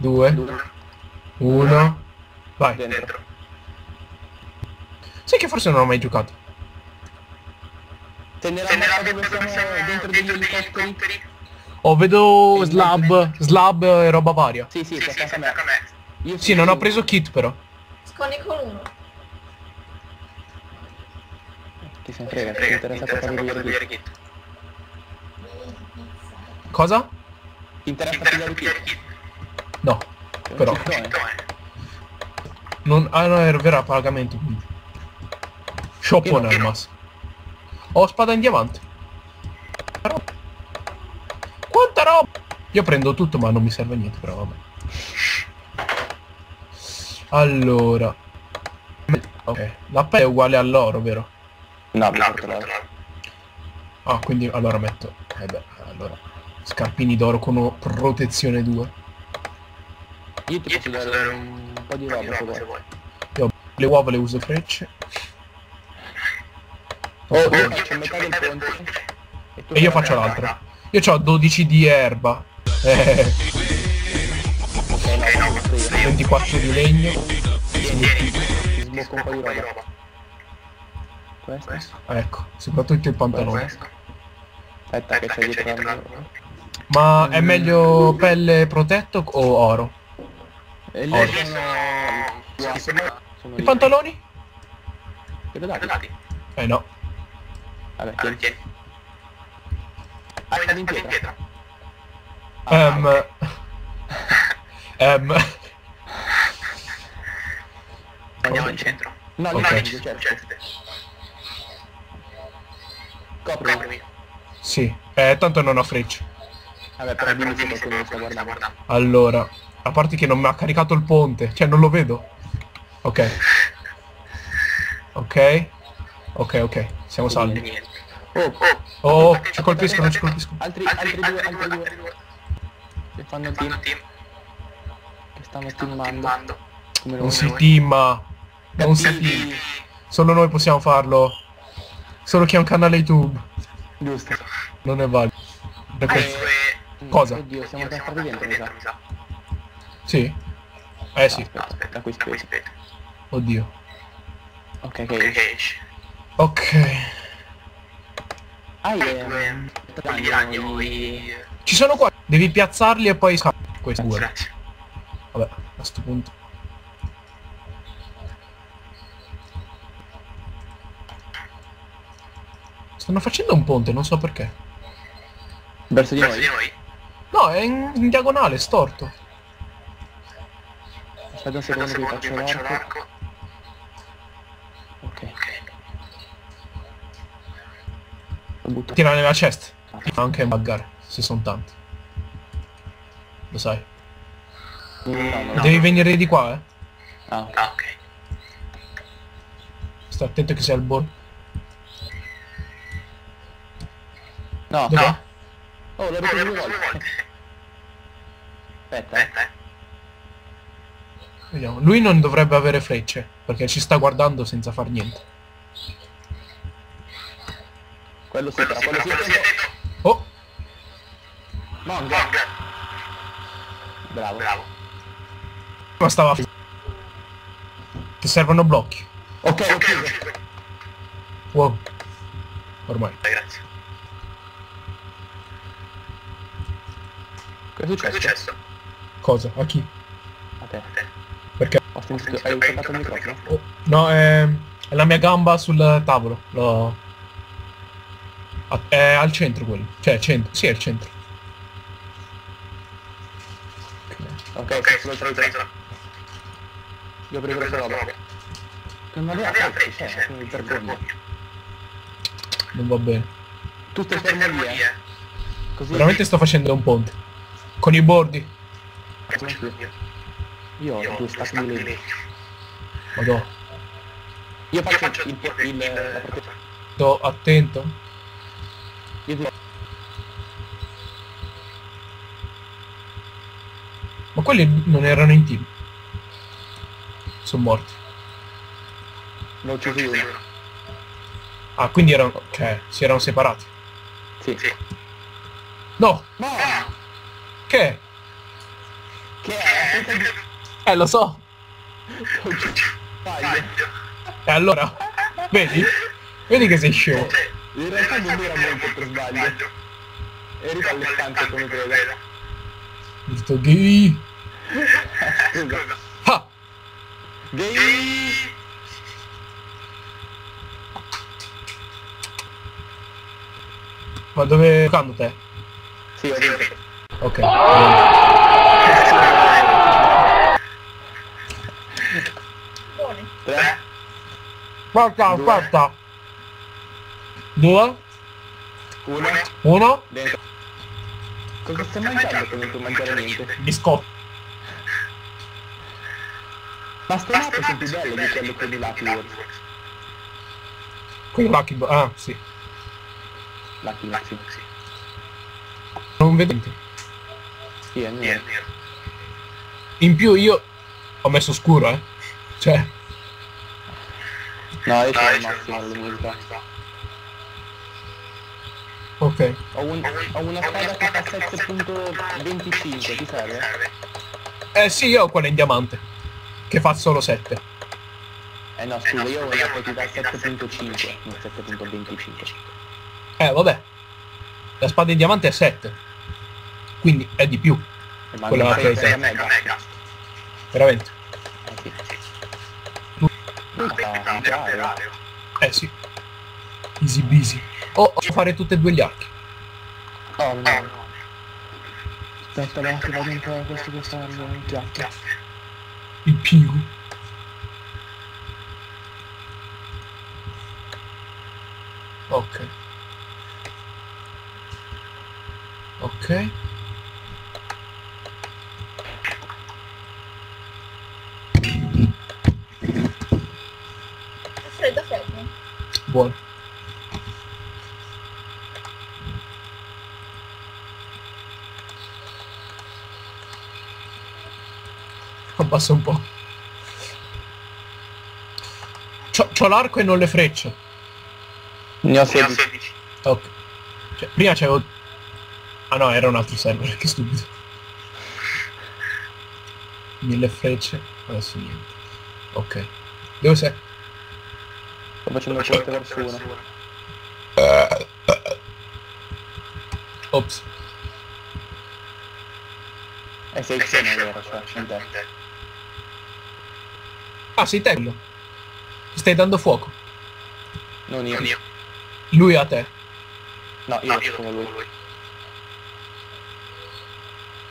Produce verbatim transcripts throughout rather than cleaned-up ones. due, uno, vai. Dentro. Sai che forse non ho mai giocato. Te ne dove siamo dentro degli elicotteri? Oh, vedo slab, slab e roba varia. Sì, sì, sì, sì, me. Io sì non ho preso kit però. Scone con uno. Ti se ne frega, ti interessa proprio kit. Cosa? Ti interessa pigliare kit? No, però. Non, ah no, arriverà a pagamento quindi. Shop on armas. Ho spada in diamante. Quanta roba! Io prendo tutto ma non mi serve niente, però vabbè. Allora. Ok. La pelle è uguale all'oro, vero? No, no, no. Ah, quindi allora metto. Eh beh, allora. Scarpini d'oro con protezione due. Io ti posso dare un po' di roba se vuoi. Io le uova le uso frecce. Oh, oh, io faccio metà del ponte. E, e io faccio l'altra. Io ho dodici di erba. Eh. ventiquattro di legno. Ti sblocco un po' di roba. Questo? Ecco, soprattutto il pantalone. Aspetta che c'è dietro. Ma è meglio pelle protetto o oro? Oro. I pantaloni? Eh no. Vabbè, tieni, tieni. Ah, in pietra. Ehm... Ehm... Andiamo in centro. No, no, certo, certo. Coprimi. Sì, eh, tanto non ho frecce. Vabbè, però dimmi se qualcuno mi sta guardando. Allora, a parte che non mi ha caricato il ponte, cioè non lo vedo. Ok. Ok. Ok, ok, siamo salvi. Oh, oh, oh, ci colpiscono, ci colpiscono. Altri, altri due, altri due. Che fanno team. Che stanno teamando. Non si teama. Non si team. Solo noi possiamo farlo. Solo chi ha un canale YouTube. Giusto. Non è valido. Cosa? Oddio, siamo entrati dentro, mi sa. Sì? Eh sì. Aspetta, qui spesi. Oddio. Ok, ok. Ok. Ah, yeah. Ci sono qua. Devi piazzarli e poi scappi. Questo vuole. Vabbè, a sto punto. Stanno facendo un ponte, non so perché. Verso di noi? No, è in, in diagonale, storto. Aspetta un secondo che faccio l'arco. Ok. Tira nella chest. Anche buggar, se sono tanti. Lo sai. No, no, no. Devi venire di qua, eh. Ah, ok. Sta attento che sei al bordo. No, dov'è? No. Oh, l'ho preso due volte. Aspetta, eh. Vediamo. Lui non dovrebbe avere frecce, perché ci sta guardando senza far niente. Quello sopra, quello sopra. Oh! Monga! Bravo, bravo. Ma stava... Ti servono blocchi. Ok, ok, ok. Wow. Ormai. Grazie. Cosa è successo? successo? Cosa? A chi? A te. Perché? Ho sentito... Hai usato il microfono? Oh. No, è... è la mia gamba sul tavolo. L'ho... È al centro quello, cioè centro, sì è al centro. Ok, ok, sono sull'altra isola. Io prendo questa roba. Non aveva frecce, c'è, cioè, quindi vergogna. Non va bene. Tutte fermo lì, eh. Così veramente sto facendo un ponte. Con i bordi. Io ho due stacchi di legno. Madò. Io faccio il... Sto attento. Ma quelli non erano in team. Sono morti. L'ho ucciso uno. Ah, quindi erano... cioè, si erano separati. Sì. Sì. No! No! Che? Che? Eh, lo so. E allora, vedi? Vedi che sei scemo. In realtà non era molto per sbaglio. Eri allettante come credevo. Visto gay. Ah. Gay. Ma dove... giocando te? Sì, ho vinto. Ok. Tre. Porta, porta. Due. Uno. Uno. Dentro. Cosa stai mangiando che non puoi mangiare niente? Biscotto. Ma stai matto sono più bello di quello con i Lucky Words. Con i Lucky Words? Ah, sì. Lucky Words, sì. Non vedo niente. Sì, è mio. In più io... ho messo scuro, eh. Cioè... no, io sono il massimo alla musica. Ok. Ho, un, ho una spada che fa sette punto venticinque, ti serve? Eh sì, io ho quella in diamante. Che fa solo sette. Eh no, scusa, io voglio quella che fa sette punto cinque, non sette punto venticinque. Eh, vabbè. La spada in diamante è sette. Quindi è di più. Ma quella che è mega. Veramente. Eh sì. Tu... no, no, eh sì. Easy busy. Oh, posso fare tutte e due gli archi. Oh no. Aspetta, ma ti va dentro questo questo il piatto. Il più. Ok. Ok. Freddo freddo. Buono. Abbassa un po'. C'ho l'arco e non le frecce. Ne ho sedici. Ok. Cioè, prima c'avevo... ah no, era un altro server, che stupido. Mille frecce, adesso niente. Ok. Dove sei? Sto facendo una corte verso una. Ops. E sei insieme allora, cioè, scendente. Ah, sei te quello. Ti stai dando fuoco. Non io. Lui a te. No, io sono lui.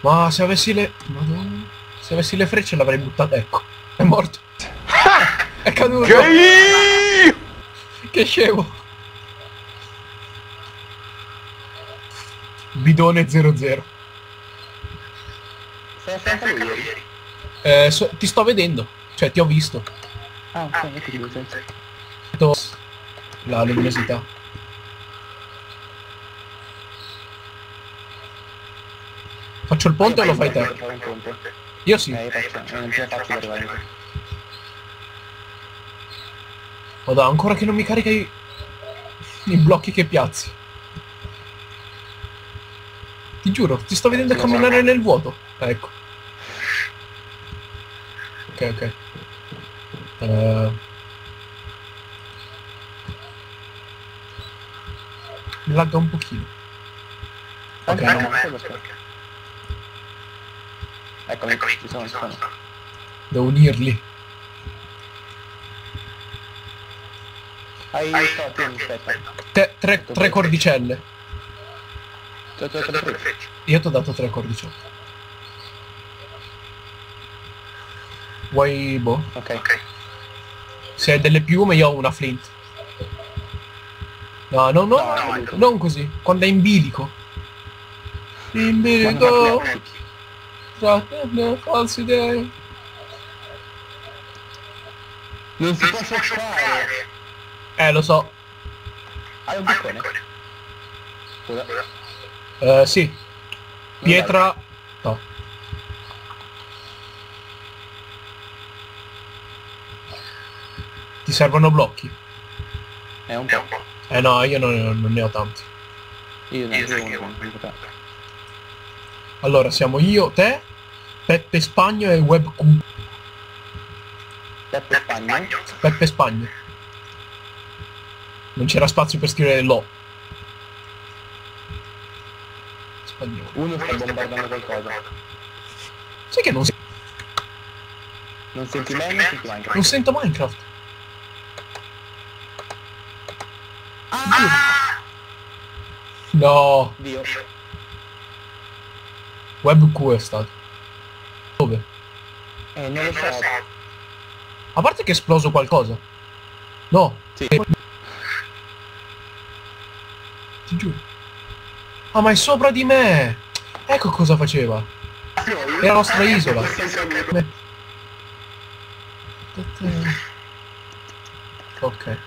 Ma se avessi le... madonna. Se avessi le frecce l'avrei buttata, ecco. È morto. È caduto. Che, che scemo. Bidone zero zero. Sei attento a lui ieri? Eh, so, ti sto vedendo. Cioè, ti ho visto. Ah, ok, io ti vedo. La luminosità. Faccio il ponte o lo fai te? Io sì. Oddio, ancora che non mi carica i... i blocchi che piazzi. Ti giuro, ti sto vedendo camminare nel vuoto. Ecco. Ok, ok. Uh, mi lagga un pochino. Ok, no, non so perché. Eccomi, eccomi, ci sono, ci sono. Devo unirli. Hai visto? Tieni, aspetta. Te, tre, tre cordicelle. Io ti ho dato tre frecce. Io ti ho dato tre cordicelle. Vuoi boh? Ok, ok. Se hai delle piume io ho una flint. No, no, no, no, no, non così. Quando è in bilico. In bilico. No, no, false idee. Non si può scioccare. Eh, lo so. Hai un boccone? Eh, sì. Pietra... no. Ti servono blocchi? È un po'. Eh no, io non, non ne ho tanti. Io ne ho tanti. Allora siamo io, te Peppe Spagno e WebQ. Peppe Spagno? Peppe Spagno. Non c'era spazio per scrivere l'O. Spagnolo. Uno sta bombardando qualcosa. Sai che non si... Non senti Minecraft? Non sento Minecraft. Ah! No. Dio. WebQ è stato. Dove? Eh, non lo so. A parte che è esploso qualcosa. No. Sì. Ti giuro. Ah, ma è sopra di me. Ecco cosa faceva. È la nostra isola. Ok.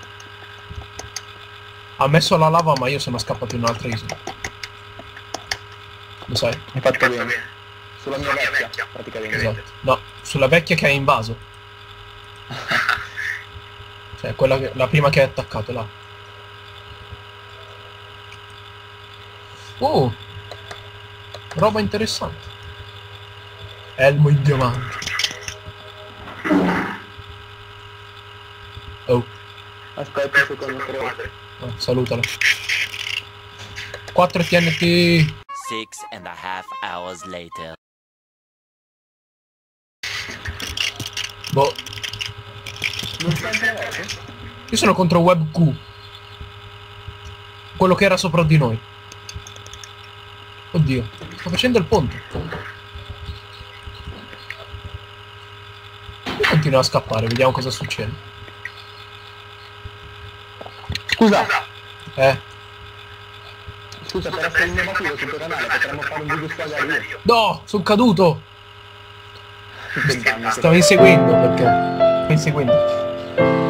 Ha messo la lava, ma io sono scappato in un'altra isola. Lo sai? Hai fatto bene. Sulla mia vecchia, praticamente. Esatto. No, sulla vecchia che hai invaso. Cioè, quella che, la prima che hai attaccato, là. Oh! Roba interessante. Elmo in diamante. Oh. Aspetta un secondo, tre. Oh, salutalo. quattro T N T. Six and a half hours later. Boh. Non io sono contro WebQ. Quello che era sopra di noi. Oddio. Sto facendo il ponte. Io continuo a scappare. Vediamo cosa succede. Scusa! Eh? Scusa, per essere innovativo sul tuo canale potremmo fare un video spagliare io. No! Sono caduto! Stavo inseguendo perché... Stavo inseguendo.